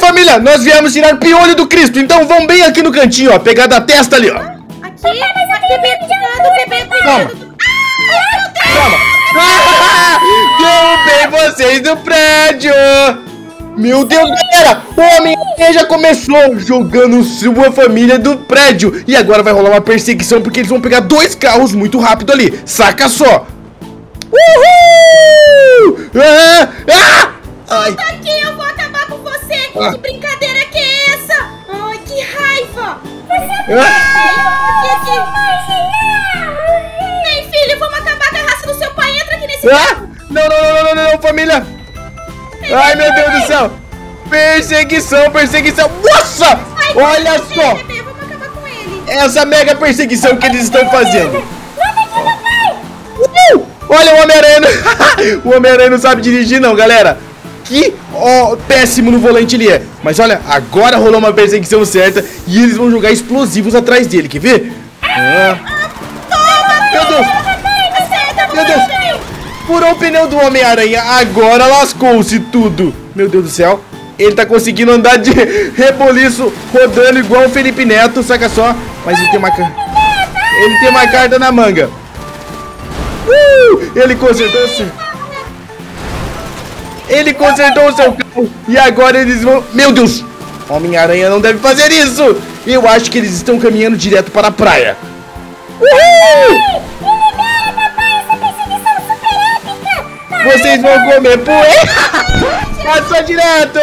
Família, nós viemos tirar piolho do Cristo. Então vão bem aqui no cantinho, ó. Pegar da testa ali, ó. Aqui, bebê. Ah, derrubei vocês do prédio. Meu Deus, galera, o Homem-Aranha já começou jogando sua família do prédio. E agora vai rolar uma perseguição, porque eles vão pegar dois carros muito rápido ali. Saca só. Uhul. Volta aqui, eu vou acabar com você. Que brincadeira que é essa? Ai, que raiva. Você Ei, filho, vamos acabar com a raça do seu pai. Entra aqui nesse carro. Não, família. Ai, meu Deus do céu. Perseguição. Nossa, olha só. Vamos acabar com ele. Essa mega perseguição que eles estão fazendo. Olha o Homem-Aranha. O Homem-Aranha não sabe dirigir não, galera. Que péssimo no volante ele é. Mas olha, agora rolou uma perseguição certa. E eles vão jogar explosivos atrás dele. Quer ver? Meu Deus. Meu Deus. Furou o pneu do Homem-Aranha. Agora lascou-se tudo. Meu Deus do céu. Ele tá conseguindo andar de reboliço, rodando igual o Felipe Neto. Saca só. Mas ele tem uma carta. Ele tem uma carta na manga. Ele consertou -se. Ele consertou o seu carro. E agora eles vão... Meu Deus. Homem-Aranha não deve fazer isso. Eu acho que eles estão caminhando direto para a praia. Vocês vão comer poeira! Passou direto!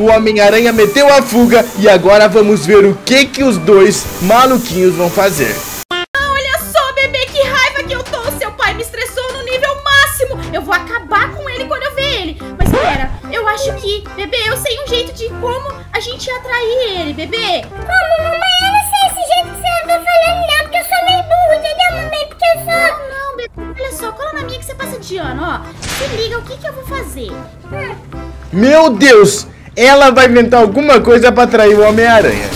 O Homem-Aranha meteu a fuga e agora vamos ver o que os dois maluquinhos vão fazer. Olha só, bebê, que raiva que eu tô! Seu pai me estressou no nível máximo! Eu vou acabar com ele quando eu ver ele! Mas pera, eu acho que, bebê, eu sei um jeito de como a gente atrair ele, bebê! Como, mamãe? Eu não sei esse jeito que você tá falando não, porque eu sou meio burro, entendeu, mamãe? Porque eu sou... Olha só, cola na minha que você passa de ano, ó. Se liga, o que eu vou fazer? Meu Deus, ela vai inventar alguma coisa pra atrair o Homem-Aranha.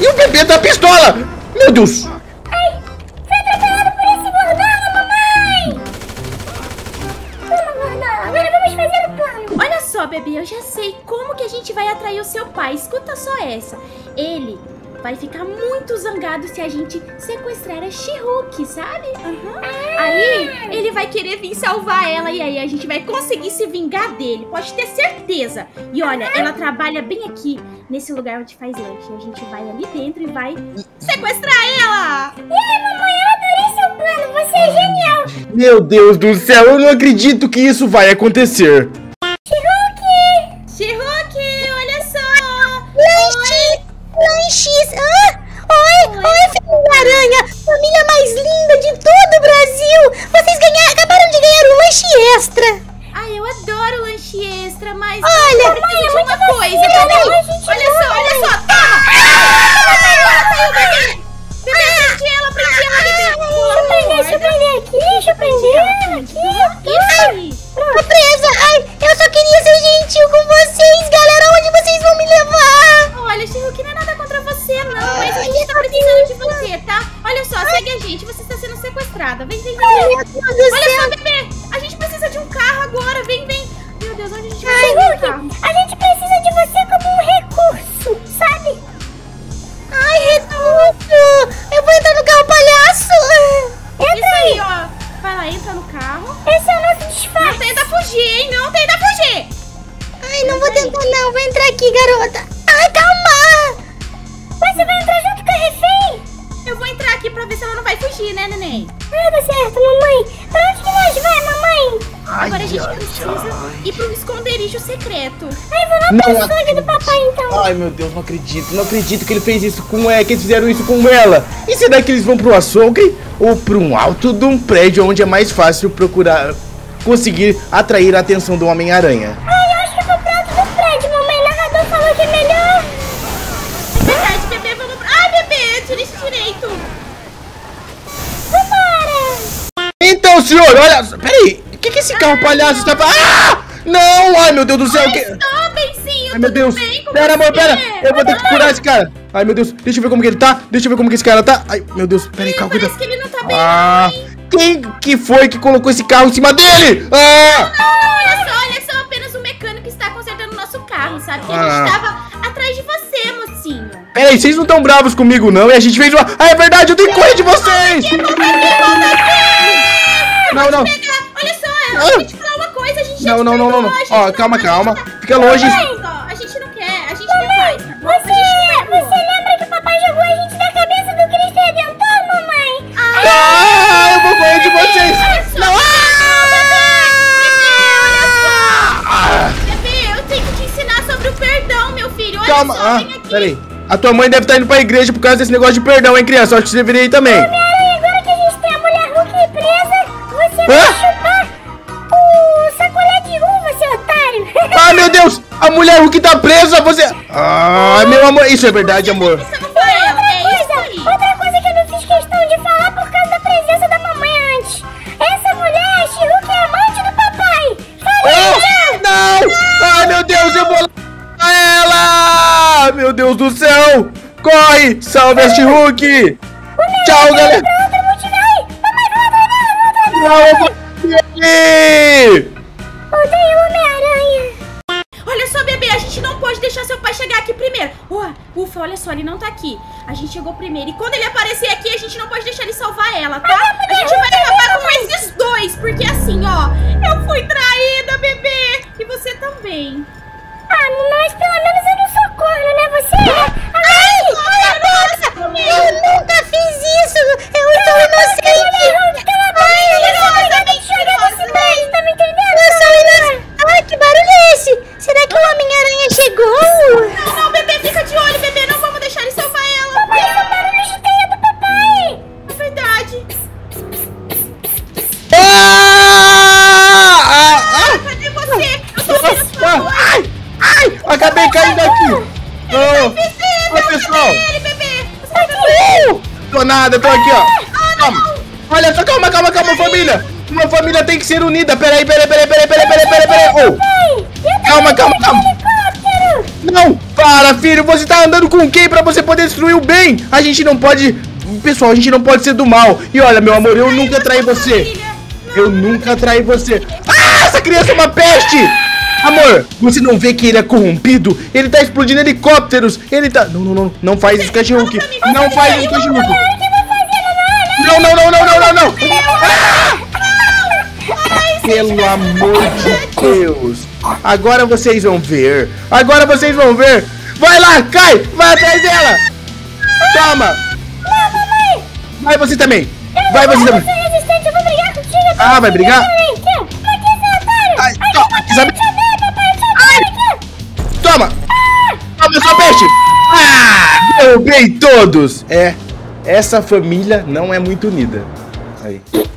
E o bebê da pistola! Meu Deus! Ai, foi atropelado por esse gordão, mamãe! Vamos, gordão, agora vamos fazer o plano. Olha só, bebê, eu já sei como que a gente vai atrair o seu pai. Escuta só essa. Ele... vai ficar muito zangado se a gente sequestrar a She-Hulk, sabe? Aí ele vai querer vir salvar ela e aí a gente vai conseguir se vingar dele, pode ter certeza. E olha, ela trabalha bem aqui, nesse lugar onde faz lanche. A gente vai ali dentro e vai sequestrar ela! Mamãe, eu adorei seu plano, você é genial! Meu Deus do céu, eu não acredito que isso vai acontecer! Família mais linda de todo o Brasil! Vocês acabaram de ganhar um lanche extra! Ai, eu adoro lanche extra, mas... Olha, mãe, é muita coisa! Olha só, toma! Deixa eu prender aqui! Tô presa! Ai, eu só queria ser gentil com vocês, galera! Onde vocês vão me levar? Olha, She-Hulk, não é nada contra você, não! Mas a gente tá precisando de você, tá? Olha só, segue a gente, você está sendo sequestrada. Vem. Olha só, bebê, a gente precisa de um carro agora, vem. Meu Deus, onde a gente vai ter um carro? A gente precisa de você como um recurso, sabe? Ai, recurso! Eu vou entrar no carro, palhaço! Entra aí, ó. Vai lá, entra no carro. Esse é o nosso disfarce. Não tenta fugir, hein? Não tenta fugir! Ai, não vou tentar não, vou entrar aqui, garota. Ai, calma! Mas você vai entrar junto com a refém? Eu vou entrar aqui pra ver se ela não vai fugir, né, neném? Ah, tá certo, mamãe. Pra onde que nós vai, mamãe? Agora a gente precisa ir pro esconderijo secreto. Ai, vamos lá pro sangue do papai, então. Ai, meu Deus, não acredito que ele fez isso com ela, que eles fizeram isso com ela. E será que eles vão pro açougue ou pro um alto de um prédio onde é mais fácil procurar, conseguir atrair a atenção do Homem-Aranha? Ai, eu acho que eu vou pro alto do prédio, mamãe. O narrador falou que é melhor. Direito. Então, senhor, olha... Peraí, o que esse carro palhaço tá... Não, ai, meu Deus do céu... Estou bem, sim, eu tô bem com você. Pera, amor, pera, eu vou ter que curar esse cara. Ai, meu Deus, deixa eu ver como que ele tá. Deixa eu ver como que esse cara tá. Ai, meu Deus, peraí, calma. Parece que ele não tá bem. Quem que foi que colocou esse carro em cima dele? Não, olha só, apenas um sabe? Que a gente tava atrás de você, mocinho. Peraí, vocês não tão bravos comigo, não? E a gente fez uma... Ah, é verdade, eu tenho coisa de vocês! Volta aqui! Não, não. Olha só, eu vou te falar uma coisa, a gente já... Não. Ó, calma, calma. Fica longe. A gente não quer, a gente não vai. Você lembra que o papai jogou a gente na cabeça do Cristo Redentor, mamãe? Ah, eu vou correr de vocês! Não, calma, peraí. A tua mãe deve estar indo pra igreja por causa desse negócio de perdão, hein, criança? Acho que você deveria ir também. Homem-Aranha, agora que a gente tem a mulher Hulk presa, você vai chupar o sacolé de uva, seu otário. Ah, meu Deus! A mulher Hulk tá presa, você... Ah, meu amor, isso é verdade, amor. Outra coisa que eu não fiz questão de falar por causa da presença da mamãe antes. Essa mulher, a She-Hulk, é amante do papai. Não! Ai, meu Deus, eu vou... Ela! Meu Deus do céu! Corre! Salve a She-Hulk! Tchau, galera! Odeio o Homem-Aranha! Olha só, bebê, a gente não pode deixar seu pai chegar aqui primeiro! Ufa, olha só, ele não tá aqui. A gente chegou primeiro. E quando ele aparecer aqui, a gente não pode deixar ele salvar ela, tá? A gente vai acabar com esses dois, porque assim, ó, eu fui traída, bebê! E você também. Ah, mas pelo menos eu não sou corno, né? Você é... Ai, eu nunca fiz isso! Eu tô inocente! Você tá me entendendo? Eu sou inocente! Ai, que barulho é esse? Será que o Homem-Aranha chegou? Não, bebê, fica de olho, bebê! Não vamos deixar ele salvar ela! Papai, esse barulho de teia do papai! É verdade! Cadê você? Eu tô ouvindo falar! Ai, acabei caindo aqui. Oi, pessoal. Tô nada, tô aqui, ó. Calma. Olha só, calma, família. Uma família tem que ser unida. Peraí. Calma. Não, para, filho. Você tá andando com quem pra você poder destruir o bem? A gente não pode... Pessoal, a gente não pode ser do mal. E olha, meu amor, eu nunca traí você. Ah, essa criança é uma peste. Amor, você não vê que ele é corrompido? Ele tá explodindo helicópteros. Ele tá... Não faz isso, She-Hulk. Não faz isso, She-Hulk. Não. Pelo amor de Deus. Agora vocês vão ver. Vai lá, cai. Vai atrás dela. Toma. Vai você também. Ah, vai brigar? Ai, toma. Toma, sua peste! Derrubei todos! Essa família não é muito unida. Aí.